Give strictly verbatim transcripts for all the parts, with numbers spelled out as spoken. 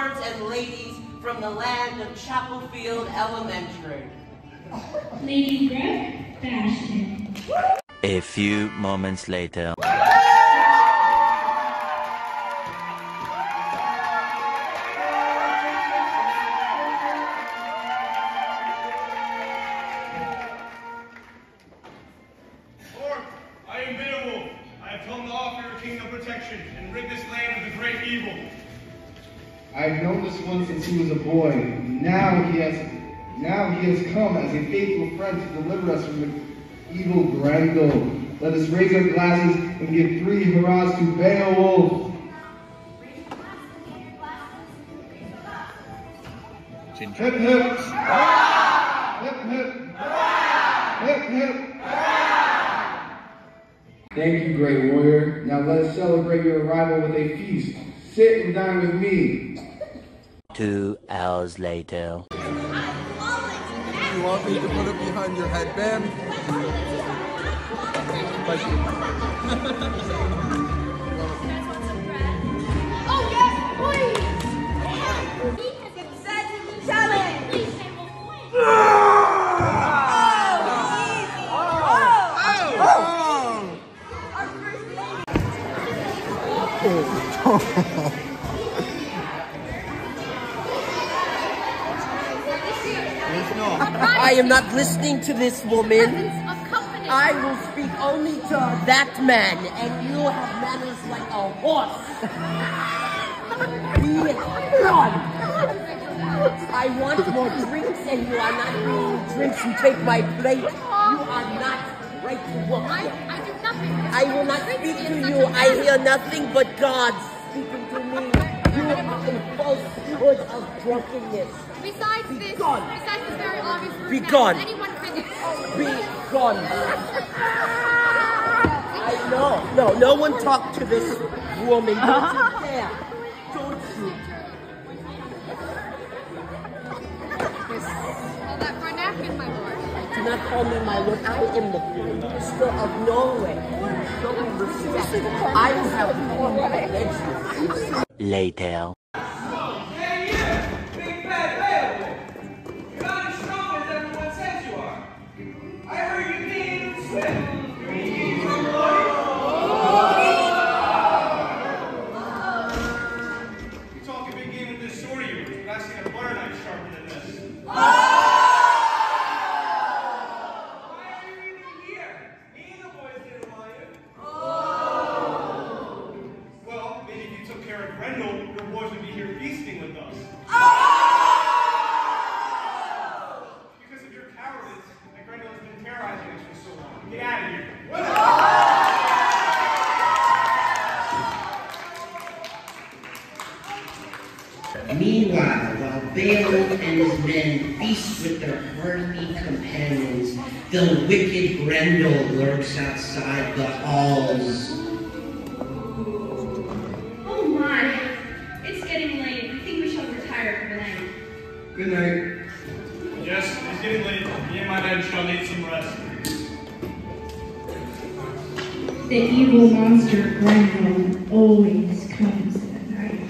lords and ladies from the land of Chapelfield Elementary. Lady Brett Bastion. A few moments later. I've known this one since he was a boy. Now he has, now he has come as a faithful friend to deliver us from the evil Grendel. Let us raise our glasses and give three hurrahs to Beowulf. Hip hip hurrah! Hip hip hurrah! Hip hip hurrah! Thank you, great warrior. Now let us celebrate your arrival with a feast. Sit and dine with me. Two hours later. You want me to put it behind your headband? Oh yes, please! It's such a challenge! Oh, easy! Oh! Oh! Oh! I am not listening to this woman. I will speak only to that man, and you have manners like a horse. Be gone. I want more drinks, and you are not bringing drinks. You take my plate. You are not right to work. I do nothing. I will not speak to you. I hear nothing but gods. Falsehood of drunkenness. Besides this, besides this very obvious be gone. Anyone visits. Be gone. I know. No, no one talk to this woman. Don't you dare. Don't you. Hold that for a napkin, my lord. Do not call me my lord. I am the minister of Norway. No one respects it. I will have more my later. Meanwhile, while Beowulf and his men feast with their hardy companions, the wicked Grendel lurks outside the halls. Oh my, it's getting late. I think we shall retire for the night. Good night. Yes, it's getting late. Me and my men shall need some rest. The evil monster Grendel always comes at night.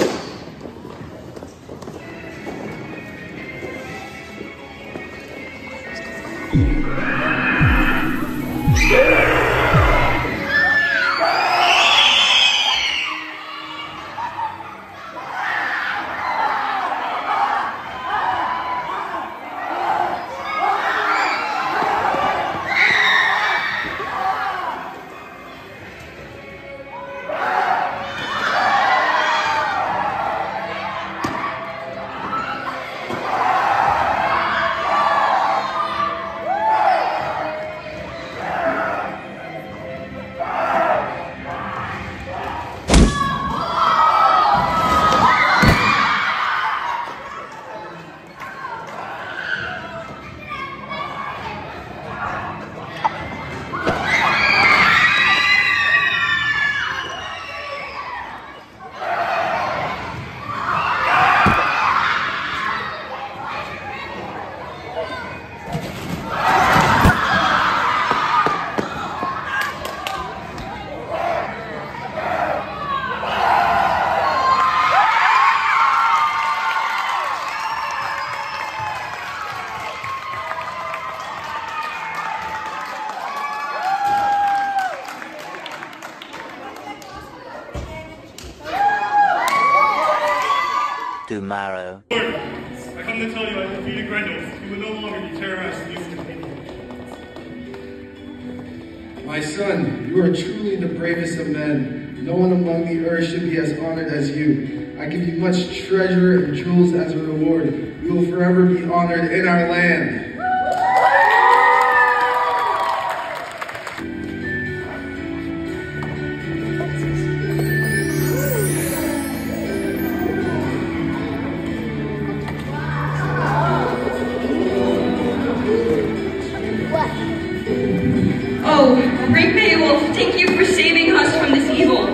do marrow. I come to tell you I defeated Grendel. You will no longer be terrorized and used to me. My son, you are truly the bravest of men. No one among the earth should be as honored as you. I give you much treasure and jewels as a reward. You will forever be honored in our land. Great Beowulf, thank you for saving us from this evil.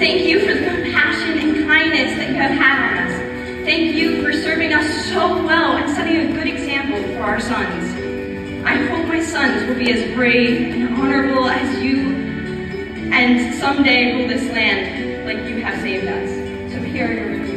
Thank you for the compassion and kindness that you have had on us. Thank you for serving us so well and setting a good example for our sons. I hope my sons will be as brave and honorable as you, and someday rule this land like you have saved us. So here are your roots.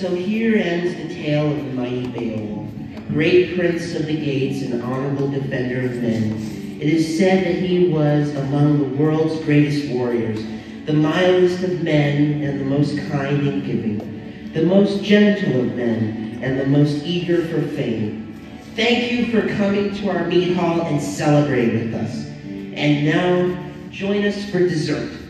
So here ends the tale of the mighty Beowulf, great prince of the gates and honorable defender of men. It is said that he was among the world's greatest warriors, the mildest of men and the most kind and giving, the most gentle of men and the most eager for fame. Thank you for coming to our meat hall and celebrate with us. And now, join us for dessert.